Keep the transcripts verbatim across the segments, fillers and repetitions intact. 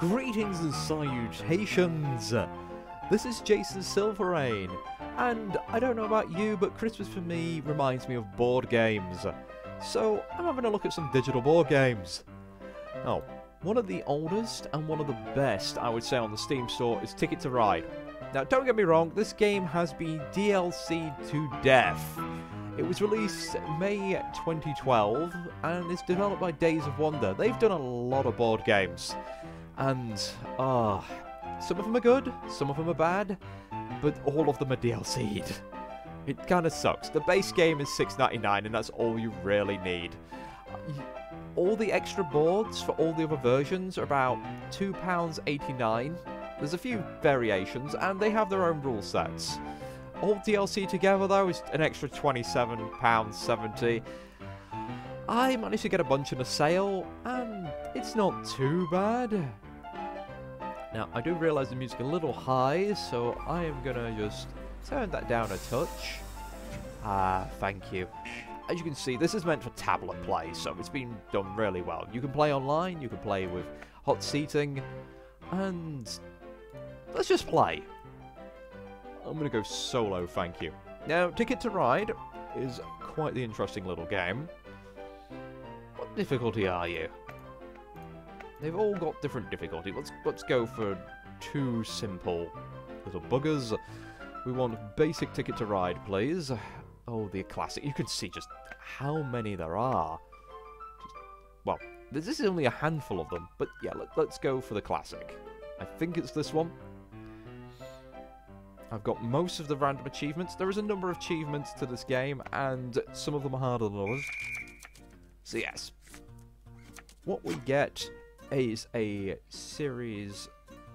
Greetings and salutations! This is Jason Silverain, and I don't know about you, but Christmas for me reminds me of board games. So I'm having a look at some digital board games. Now, one of the oldest and one of the best, I would say, on the Steam store is Ticket to Ride. Now, don't get me wrong, this game has been D L C'd to death. It was released May twenty twelve, and it's developed by Days of Wonder. They've done a lot of board games, and ah, uh, some of them are good, some of them are bad, but all of them are D L C'd. It kind of sucks. The base game is six ninety-nine, and that's all you really need. All the extra boards for all the other versions are about two pounds eighty-nine. There's a few variations, and they have their own rule sets. All D L C together, though, is an extra twenty-seven pounds seventy. I managed to get a bunch in a sale, and it's not too bad. Now, I do realise the music's a little high, so I am going to just turn that down a touch. Ah, thank you. As you can see, this is meant for tablet play, so it's been done really well. You can play online, you can play with hot seating, and let's just play. I'm going to go solo, thank you. Now, Ticket to Ride is quite the interesting little game. What difficulty are you? They've all got different difficulty. Let's, let's go for two simple little buggers. We want basic Ticket to Ride, please. Oh, the classic. You can see just how many there are. Just, well, this is only a handful of them. But yeah, let, let's go for the classic. I think it's this one. I've got most of the random achievements. There is a number of achievements to this game, and some of them are harder than others. So yes, what we get is a series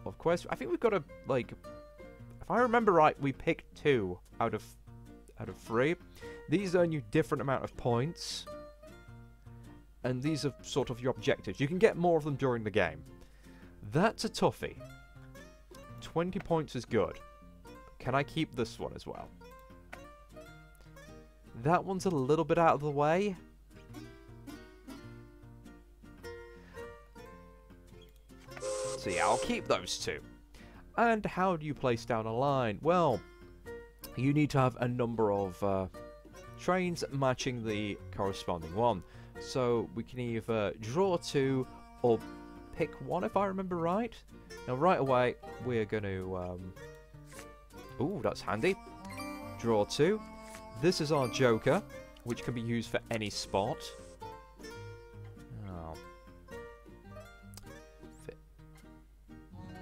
of quests. I think we've got to, like, if I remember right, we picked two out of out of three. These earn you different amount of points, and these are sort of your objectives. You can get more of them during the game. That's a toughie. Twenty points is good. Can I keep this one as well? That one's a little bit out of the way. So yeah, I'll keep those two. And how do you place down a line? Well, you need to have a number of uh, trains matching the corresponding one. So we can either draw two or pick one, if I remember right. Now, right away, we're going to... Um, Ooh, that's handy. Draw two. This is our joker, which can be used for any spot. Oh.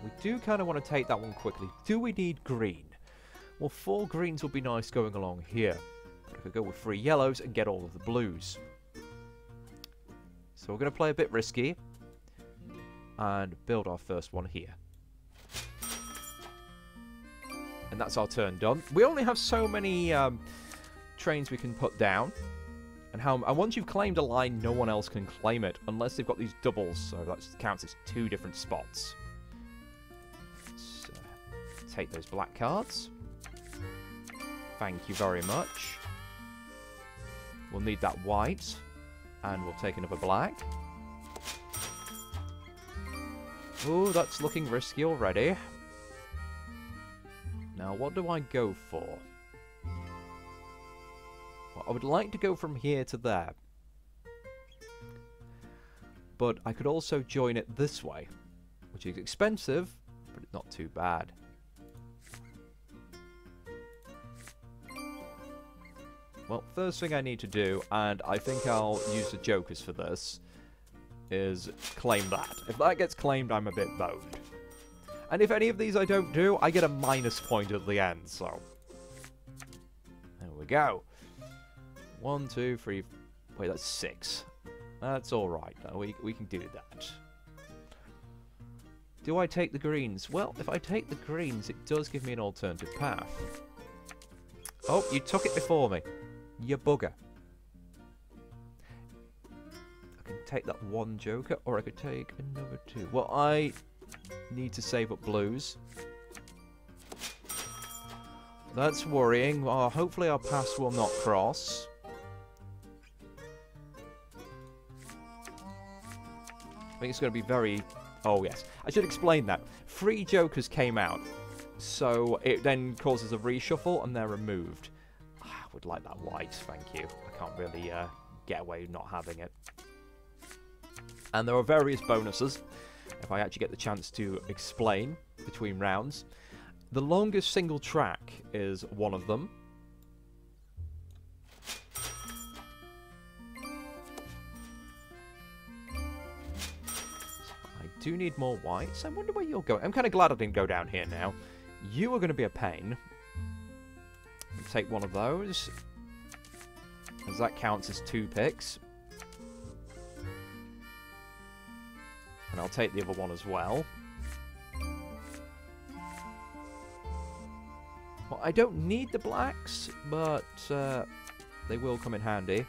We do kind of want to take that one quickly. Do we need green? Well, four greens would be nice going along here. But I could go with three yellows and get all of the blues. So we're going to play a bit risky and build our first one here. And that's our turn done. We only have so many um, trains we can put down. And, how, and once you've claimed a line, no one else can claim it. Unless they've got these doubles. So that counts as two different spots. Let's uh, take those black cards. Thank you very much. We'll need that white. And we'll take another black. Ooh, that's looking risky already. Now, what do I go for? Well, I would like to go from here to there. But I could also join it this way, which is expensive, but it's not too bad. Well, first thing I need to do, and I think I'll use the jokers for this, is claim that. If that gets claimed, I'm a bit boned. And if any of these I don't do, I get a minus point at the end, so. There we go. One, two, three. Wait, that's six. That's alright, though. We, we can do that. Do I take the greens? Well, if I take the greens, it does give me an alternative path. Oh, you took it before me. You bugger. I can take that one joker, or I could take another two. Well, I... need to save up blues. That's worrying. Oh, hopefully our paths will not cross. I think it's going to be very Oh, yes. I should explain that. Three Jokers came out, so it then causes a reshuffle, and they're removed. I would like that white, thank you. I can't really uh, get away not having it. And there are various bonuses, if I actually get the chance to explain between rounds. The longest single track is one of them. Do need more whites. I wonder where you're going. I'm kind of glad I didn't go down here now. You are going to be a pain. Take one of those, because that counts as two picks. And I'll take the other one as well. Well, I don't need the blacks, but uh, they will come in handy.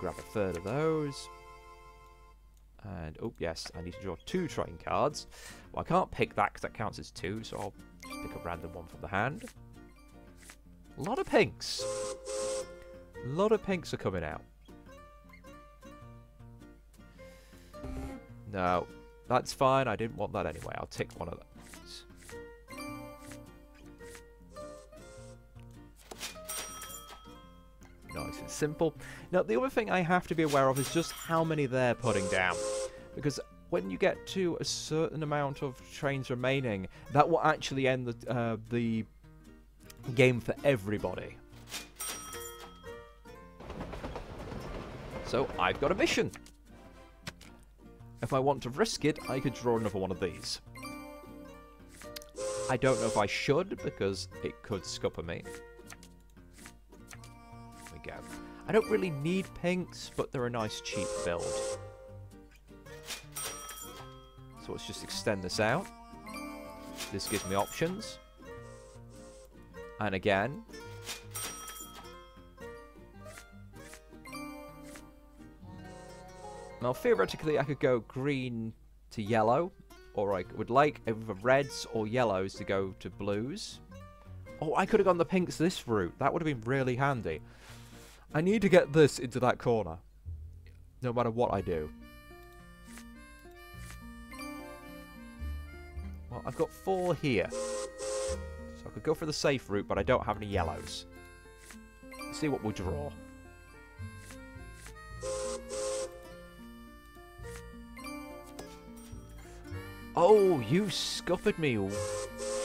Grab a third of those. And, oh, yes, I need to draw two train cards. Well, I can't pick that because that counts as two, so I'll just pick a random one from the hand. A lot of pinks. A lot of pinks are coming out. No, that's fine. I didn't want that anyway. I'll tick one of those. Nice and simple. Now, the other thing I have to be aware of is just how many they're putting down. Because when you get to a certain amount of trains remaining, that will actually end the, uh, the game for everybody. So, I've got a mission. If I want to risk it, I could draw another one of these. I don't know if I should, because it could scupper me. I don't really need pinks, but they're a nice cheap build. So let's just extend this out. This gives me options. And again. Now theoretically I could go green to yellow, or I would like either reds or yellows to go to blues. Oh, I could have gone the pinks this route. That would have been really handy. I need to get this into that corner, no matter what I do. Well, I've got four here. So I could go for the safe route, but I don't have any yellows. Let's see what we'll draw. Oh, you scuppered me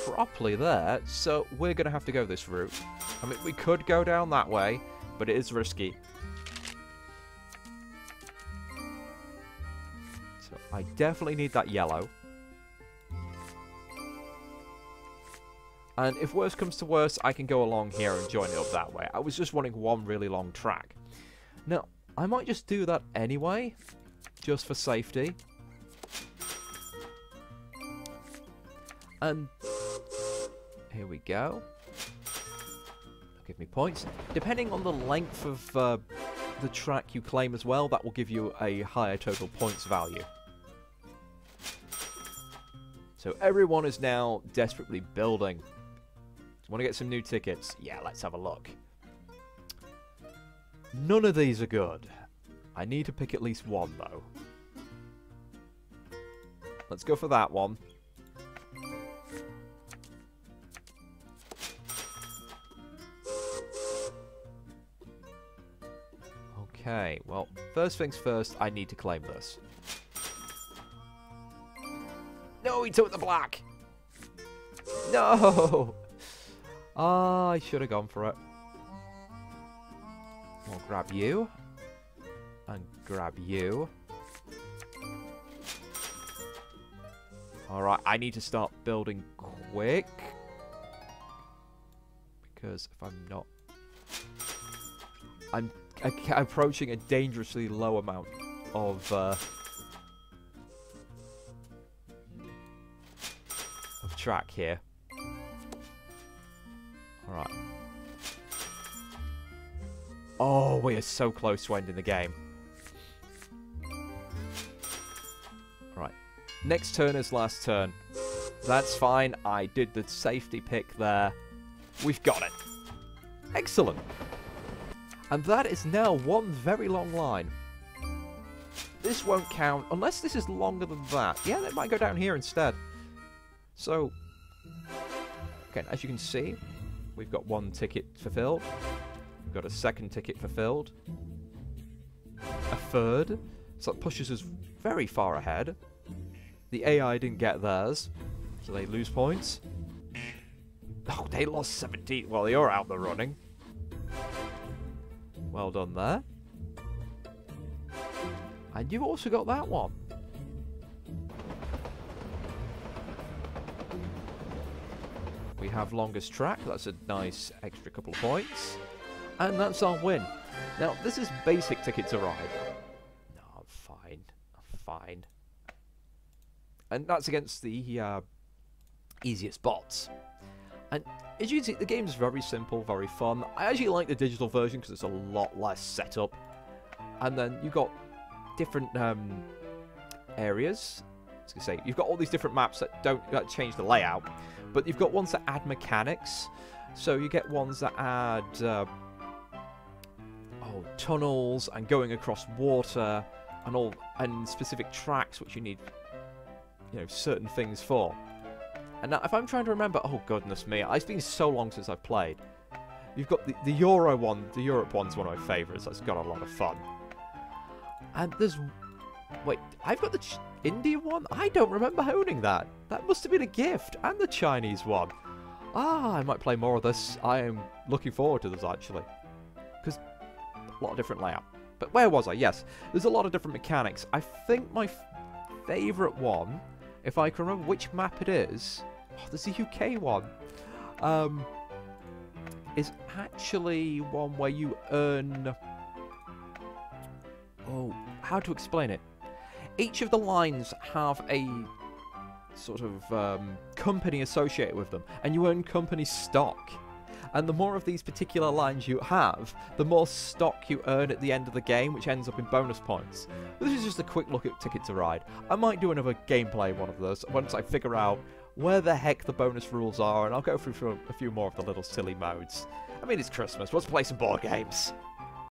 properly there. So we're going to have to go this route. I mean, we could go down that way. But it is risky. So I definitely need that yellow. And if worse comes to worse, I can go along here and join it up that way. I was just wanting one really long track. Now, I might just do that anyway. Just for safety. And here we go. Give me points. Depending on the length of uh, the track you claim as well, that will give you a higher total points value. So everyone is now desperately building. Do you want to get some new tickets? Yeah, let's have a look. None of these are good. I need to pick at least one, though. Let's go for that one. Okay, well, first things first, I need to claim this. No, he took the black! No! Ah, oh, I should have gone for it. We'll grab you. And grab you. Alright, I need to start building quick. Because if I'm not... I'm... approaching a dangerously low amount of uh, of track here. All right. Oh, we are so close to ending the game. All right. Next turn is last turn. That's fine. I did the safety pick there. We've got it. Excellent. And that is now one very long line. this won't count unless this is longer than that. Yeah, it might go down here instead. So, okay, as you can see, we've got one ticket fulfilled. We've got a second ticket fulfilled. A third. So that pushes us very far ahead. The A I didn't get theirs, so they lose points. Oh, they lost seventeen. Well, you're out the running. Well done there. And you also got that one. We have longest track. That's a nice extra couple of points. And that's our win. Now, this is basic Ticket to Ride. No, I'm fine. I'm fine. And that's against the uh, easiest bots. And as you can see, the game's very simple, very fun. I actually like the digital version because it's a lot less setup. And then you've got different um, areas. I was gonna say, you've got all these different maps that don't that change the layout, but you've got ones that add mechanics. So you get ones that add uh, oh, tunnels and going across water and all, and specific tracks which you need, you know, certain things for. And now, if I'm trying to remember, oh goodness me, it's been so long since I've played. You've got the, the Euro one, the Europe one's one of my favourites, that's got a lot of fun. And there's, wait, I've got the Ch India one? I don't remember owning that. That must have been a gift, and the Chinese one. Ah, I might play more of this. I am looking forward to this, actually. Because a lot of different layout. But where was I? Yes, there's a lot of different mechanics. I think my favourite one, if I can remember which map it is, oh, there's the U K one, um, is actually one where you earn, oh, how to explain it? Each of the lines have a sort of um, company associated with them, and you earn company stock. And the more of these particular lines you have, the more stock you earn at the end of the game, which ends up in bonus points. This is just a quick look at Ticket to Ride. I might do another gameplay one of those once I figure out where the heck the bonus rules are, and I'll go through a few more of the little silly modes. I mean, it's Christmas. Let's play some board games.